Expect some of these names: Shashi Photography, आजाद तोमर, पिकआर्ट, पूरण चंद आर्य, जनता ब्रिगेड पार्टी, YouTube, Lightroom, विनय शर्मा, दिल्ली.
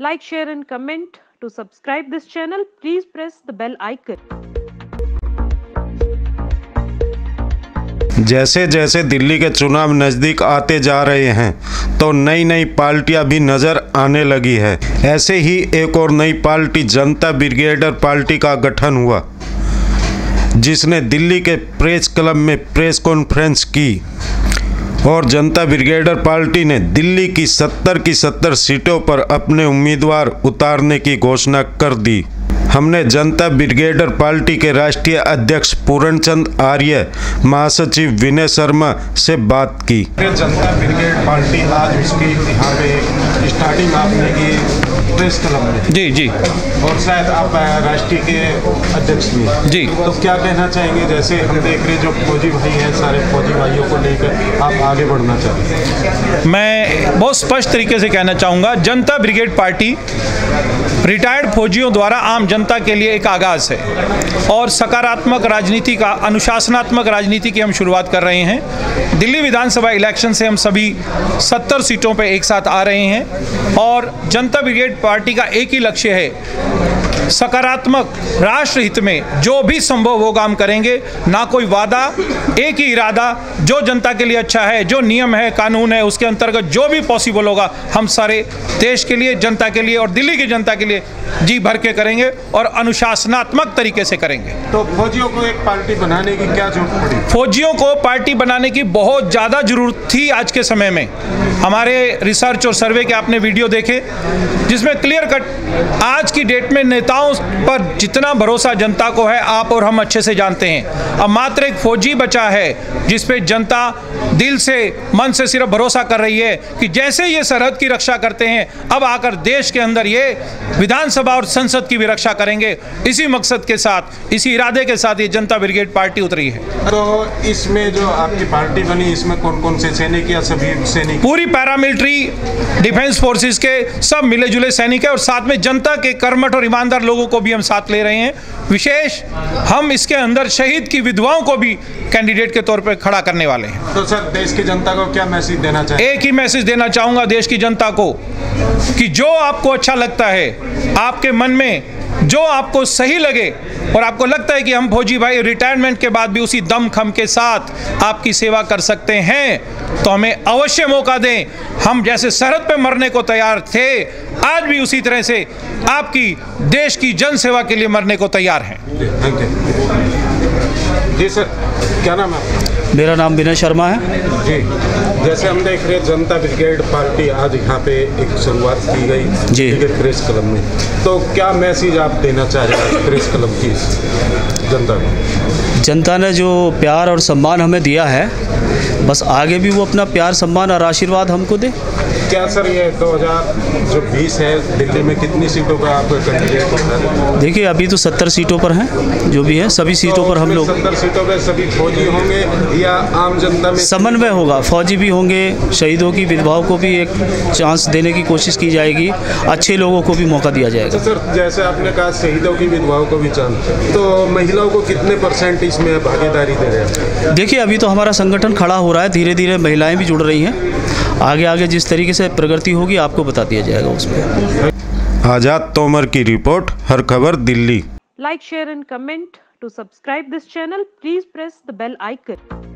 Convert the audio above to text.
Like, share and comment. To subscribe this channel, please press the bell icon. जैसे जैसे दिल्ली के चुनाव नज़दीक आते जा रहे हैं तो नई नई पार्टियां भी नज़र आने लगी है। ऐसे ही एक और नई पार्टी जनता ब्रिगेड पार्टी का गठन हुआ, जिसने दिल्ली के प्रेस क्लब में प्रेस कॉन्फ्रेंस की और जनता ब्रिगेड पार्टी ने दिल्ली की 70 की 70 सीटों पर अपने उम्मीदवार उतारने की घोषणा कर दी। हमने जनता ब्रिगेड पार्टी के राष्ट्रीय अध्यक्ष पूरण चंद आर्य, महासचिव विनय शर्मा से बात की। जनता ब्रिगेड पार्टी आज उसकी यहाँ पे स्टार्टिंग आपने की प्रेस क्लब में जी और शायद आप राष्ट्रीय के अध्यक्ष भी जी, तो क्या कहना चाहेंगे? जैसे हम देख रहे जो फौजी भाई हैं, सारे फौजी भाइयों को लेकर आप आगे बढ़ना चाहेंगे? मैं बहुत स्पष्ट तरीके से कहना चाहूँगा, जनता ब्रिगेड पार्टी रिटायर्ड फौजियों द्वारा आम जनता के लिए एक आगाज़ है और सकारात्मक राजनीति का, अनुशासनात्मक राजनीति की हम शुरुआत कर रहे हैं। दिल्ली विधानसभा इलेक्शन से हम सभी 70 सीटों पर एक साथ आ रहे हैं और जनता ब्रिगेड पार्टी का एक ही लक्ष्य है, सकारात्मक राष्ट्र हित में जो भी संभव होगा हम करेंगे। ना कोई वादा, एक ही इरादा, जो जनता के लिए अच्छा है, जो नियम है, कानून है, उसके अंतर्गत जो भी पॉसिबल होगा हम सारे देश के लिए, जनता के लिए और दिल्ली की जनता के लिए जी भर के करेंगे और अनुशासनात्मक तरीके से करेंगे। तो फौजियों को एक पार्टी बनाने की क्या जरूरत पड़ी? फौजियों को पार्टी बनाने की बहुत ज़्यादा जरूरत थी आज के समय में। हमारे रिसर्च और सर्वे के आपने वीडियो देखे जिसमें क्लियर कट आज की डेट में नेता पर जितना भरोसा जनता को है आप और हम अच्छे से जानते हैं। अब मात्र एक फौजी बचा है जिसपे जनता दिल से मन से सिर्फ भरोसा कर रही है कि जैसे ये सरहद की रक्षा करते हैं अब आकर देश के अंदर ये विधानसभा और संसद की भी रक्षा करेंगे। इसी मकसद के साथ, इसी इरादे के साथ ये जनता ब्रिगेड पार्टी उतरी है। तो इसमें जो आपकी पार्टी बनी इसमें कौन कौन से सैनिक या सभी सैनिक? पूरी पैरामिलिट्री डिफेंस फोर्सेस के सब मिले जुले सैनिक है और साथ में जनता के कर्मठ और ईमानदार लोगों को भी हम साथ ले रहे हैं। विशेष हम इसके अंदर शहीद की विधवाओं को भी कैंडिडेट के तौर पर खड़ा करने वाले हैं। तो सर देश की जनता को क्या मैसेज देना चाहिए? एक ही मैसेज देना चाहूँगा देश की जनता को कि जो आपको अच्छा लगता है, आपके मन में जो आपको सही लगे और आपको लगता है कि हम फौजी भाई रिटायरमेंट के बाद भी उसी दमखम के साथ आपकी सेवा कर सकते हैं, तो हमें अवश्य मौका दें। हम जैसे सरहद पे मरने को तैयार थे, आज भी उसी तरह से आपकी देश की जनसेवा के लिए मरने को तैयार हैं। जी सर, क्या नाम है? मेरा नाम विनय शर्मा है जी। जैसे हम देख रहे हैं जनता ब्रिगेड पार्टी आज यहाँ पे एक शुरुआत की गई जी प्रेस क्लब में, तो क्या मैसेज आप देना चाह रहे हैं प्रेस क्लब की जनता को? जनता ने जो प्यार और सम्मान हमें दिया है, बस आगे भी वो अपना प्यार, सम्मान और आशीर्वाद हमको दे। क्या सर ये 2020 है, दिल्ली में कितनी सीटों पर आप कैंडिडेट? देखिए अभी तो 70 सीटों पर हैं, जो भी है सभी सीटों पर हम लोग। 70 सीटों पर सभी फौजी होंगे या आम जनता में समन्वय होगा? फौजी भी होंगे, शहीदों की विधवाओं को भी एक चांस देने की कोशिश की जाएगी, अच्छे लोगों को भी मौका दिया जाएगा। तो सर जैसे आपने कहा शहीदों की विधवाओं को भी चांस, तो महिलाओं को कितने % इसमें भागीदारी दे रहे हैं? देखिए अभी तो हमारा संगठन खड़ा हो रहा है, धीरे धीरे महिलाएँ भी जुड़ रही हैं। आगे आगे जिस तरीके से प्रगति होगी आपको बता दिया जाएगा उसमें। आजाद तोमर की रिपोर्ट, हर खबर दिल्ली। Like, share and comment. To subscribe this channel please press the bell icon.